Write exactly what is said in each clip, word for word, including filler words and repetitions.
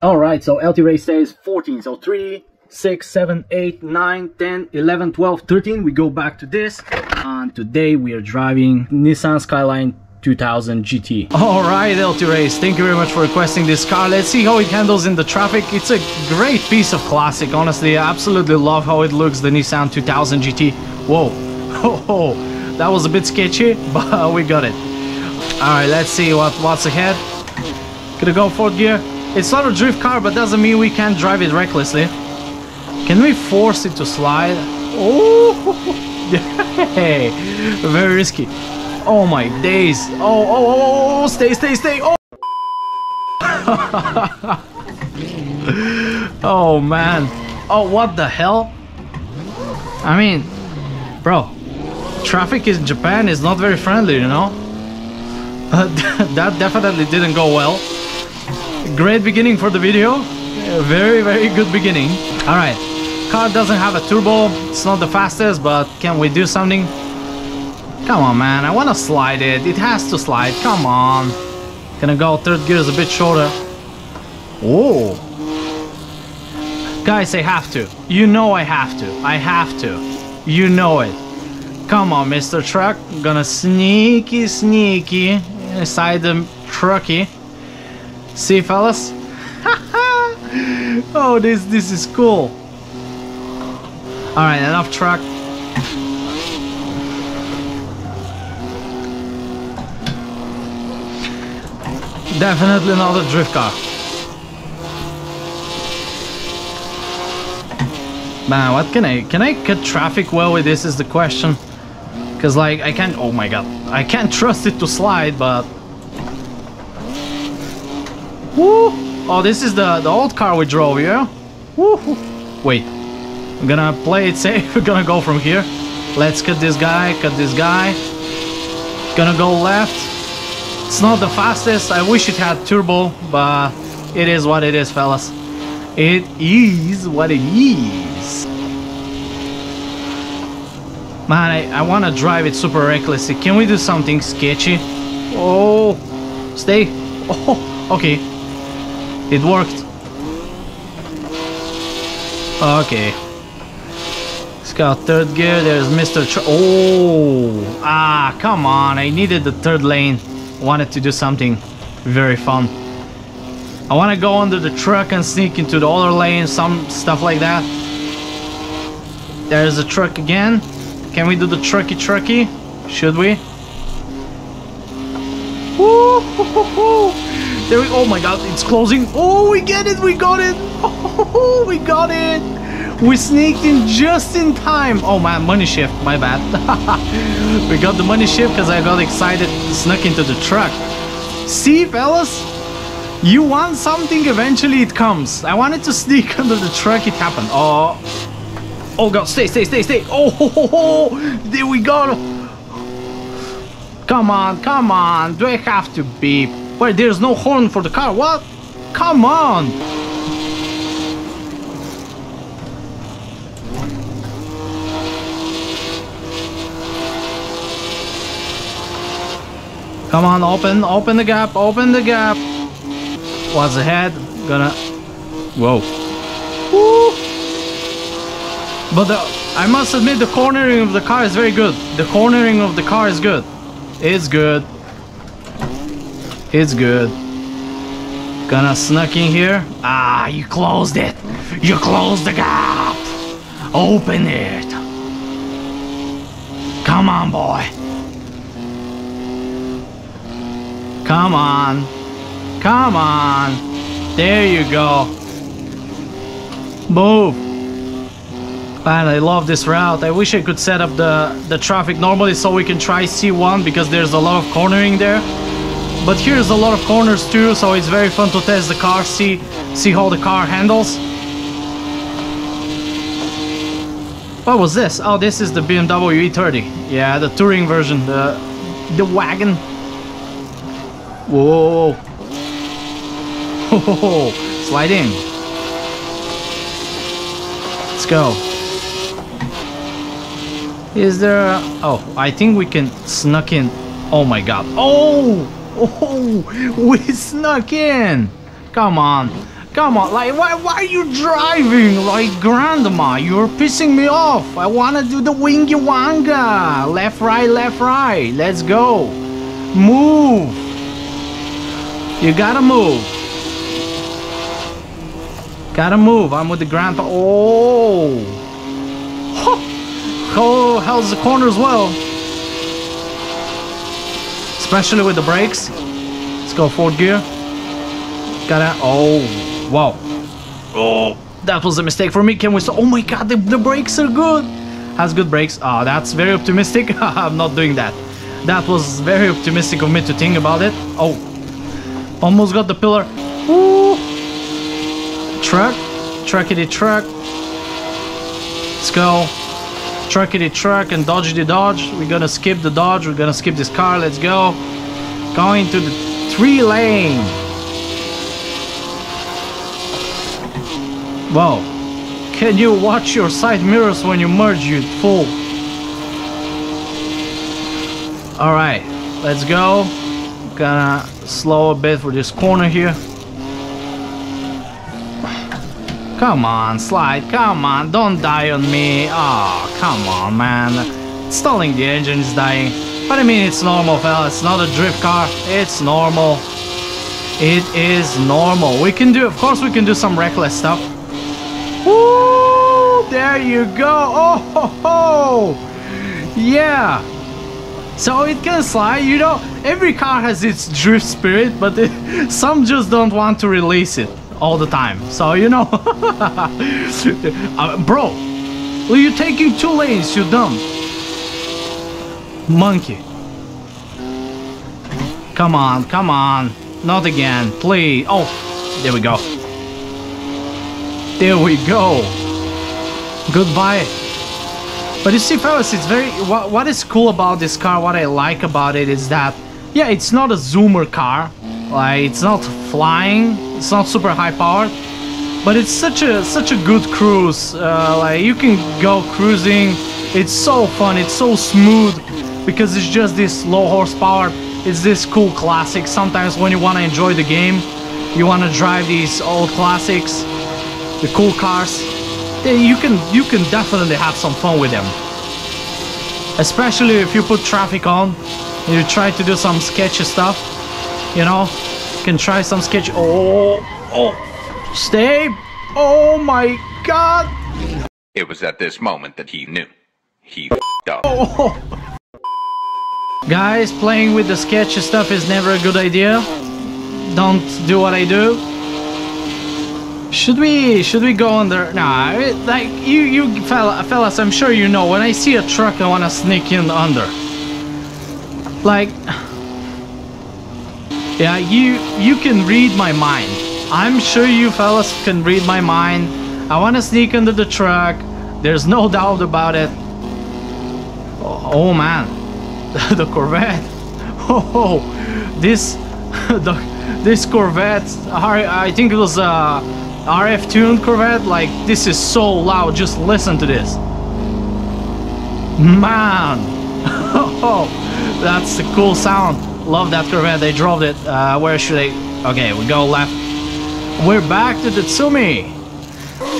Alright, so L T race says fourteen, so three, six, seven, eight, nine, ten, eleven, twelve, thirteen. We go back to this, and today we are driving Nissan Skyline two thousand G T. Alright, L T race, thank you very much for requesting this car. Let's see how it handles in the traffic. It's a great piece of classic, honestly. I absolutely love how it looks, the Nissan two thousand G T. Whoa, oh, oh. That was a bit sketchy, but we got it. Alright, let's see what, what's ahead. Gonna go fourth gear. It's not a drift car, but doesn't mean we can't drive it recklessly. Can we force it to slide? Oh, hey, very risky. Oh my days. Oh, oh, oh, oh, stay, stay, stay. Oh, oh man. Oh, what the hell? I mean, bro, traffic in Japan is not very friendly, you know? That definitely didn't go well. Great beginning for the video. Very, very good beginning. All right, car doesn't have a turbo. It's not the fastest, but can we do something? Come on, man. I want to slide it. It has to slide. Come on. Gonna go third gear is a bit shorter. Oh. Guys, I have to. You know I have to. I have to. You know it. Come on, Mister Truck. Gonna sneaky, sneaky inside the trucky. See, fellas? Oh, this this is cool. All right, enough truck. Definitely not a drift car. Man, what can I can I cut traffic well with this is the question. Cause like I can't. Oh my god, I can't trust it to slide, but. Woo! Oh, this is the, the old car we drove, yeah? Woohoo! Wait, I'm gonna play it safe. We're gonna go from here. Let's cut this guy, cut this guy. Gonna go left. It's not the fastest. I wish it had turbo, but it is what it is, fellas. It is what it is. Man, I, I wanna drive it super recklessly. Can we do something sketchy? Oh, stay. Oh, okay. It worked. Okay. It's got third gear. There's Mister Tr oh, ah, come on. I needed the third lane. Wanted to do something very fun. I want to go under the truck and sneak into the other lane, some stuff like that. There's the truck again. Can we do the trucky trucky? Should we? Woo -hoo -hoo -hoo. There we, oh my god, it's closing. Oh, we get it, we got it. Oh, we got it. We sneaked in just in time. Oh man, money shift, my bad. We got the money shift because I got excited, snuck into the truck. See, fellas? You want something, eventually it comes. I wanted to sneak under the truck, it happened. Oh, oh god, stay, stay, stay, stay. Oh, ho, ho, ho. There we go. Come on, come on. Do I have to beep? Wait, there's no horn for the car, what? Come on! Come on, open, open the gap, open the gap! What's ahead? Gonna... Whoa. Woo. But the, I must admit the cornering of the car is very good. The cornering of the car is good. It's good. It's good. Gonna snuck in here. Ah, you closed it. You closed the gap. Open it. Come on, boy. Come on. Come on. There you go. Move. Man, I love this route. I wish I could set up the, the traffic normally so we can try C one because there's a lot of cornering there. But here's a lot of corners too, so it's very fun to test the car, see see how the car handles. What was this? Oh, this is the B M W E thirty. Yeah, the touring version, the the wagon. Whoa! Oh, slide in. Let's go. Is there? A, oh, I think we can snuck in. Oh my god! Oh! Oh, we snuck in! Come on, Come on, like, why, why are you driving like grandma? You're pissing me off. I want to do the wingy wanga. Left, right, left, right. Let's go. Move. You gotta move. Gotta move. I'm with the grandpa. Oh. Huh. Oh, how's the corner as well? Especially with the brakes. Let's go fourth gear. Gotta, oh. Wow. Oh, that was a mistake for me. Can we stop? Oh my god, the, the brakes are good. Has good brakes. Ah, oh, that's very optimistic. I'm not doing that. That was very optimistic of me to think about it. Oh, almost got the pillar. Ooh. Truck. Truckity truck. Let's go. Truckity truck and dodgity dodge. We're gonna skip the dodge. We're gonna skip this car. Let's go. Going to the three lane. Wow, can you watch your side mirrors when you merge, you fool? Alright, let's go. Gonna slow a bit for this corner here. Come on, slide, come on, don't die on me. Oh, come on, man. Stalling the engine is dying. But I mean, it's normal, fella. It's not a drift car, it's normal. It is normal. We can do, of course, we can do some reckless stuff. Woo! There you go. Oh ho, ho. Yeah. So it can slide, you know. Every car has its drift spirit, but it, some just don't want to release it all the time. So you know, uh, bro, well, you're taking two lanes, you dumb monkey. Come on, come on, not again, please. Oh, there we go. There we go. Goodbye. But you see, fellas, it's very... What, what is cool about this car, what I like about it is that... Yeah, it's not a zoomer car. Like, it's not flying. It's not super high-powered. But it's such a such a good cruise. Uh, like, you can go cruising. It's so fun. It's so smooth. Because it's just this low horsepower. It's this cool classic. Sometimes when you want to enjoy the game, you want to drive these old classics. The cool cars, they, you can you can definitely have some fun with them. Especially if you put traffic on and you try to do some sketchy stuff, you know, you can try some sketch. Oh, oh, stay! Oh my god! It was at this moment that he knew he f***ed up. Oh. Guys, playing with the sketchy stuff is never a good idea. Don't do what I do. Should we, should we go under? Nah, it, like, you, you fella, fellas, I'm sure you know, when I see a truck, I want to sneak in under. Like, yeah, you, you can read my mind. I'm sure you fellas can read my mind. I want to sneak under the truck. There's no doubt about it. Oh, oh man, the Corvette. Oh, this, the, this Corvette, I think it was a R F tuned Corvette. Like, this is so loud, just listen to this, man. Oh, that's a cool sound. Love that Corvette. They drove it. Uh, where should I? Okay, we go left. We're back to the Tsumi.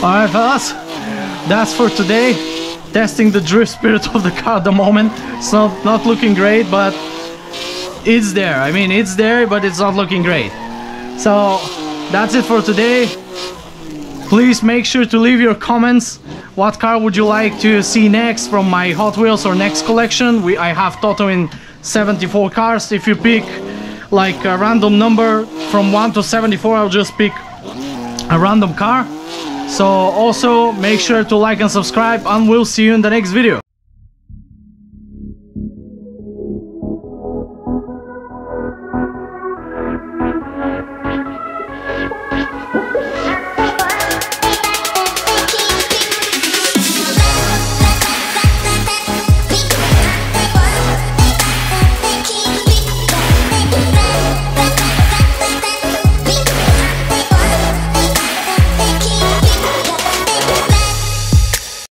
Alright fellas, that's for today. Testing the drift spirit of the car at the moment. It's not, not looking great, but it's there. I mean, it's there, but it's not looking great. So that's it for today. Please make sure to leave your comments. What car would you like to see next from my Hot Wheels or next collection? We I have total in seventy-four cars. If you pick like a random number from one to seventy-four, I'll just pick a random car. So also make sure to like and subscribe, and we'll see you in the next video.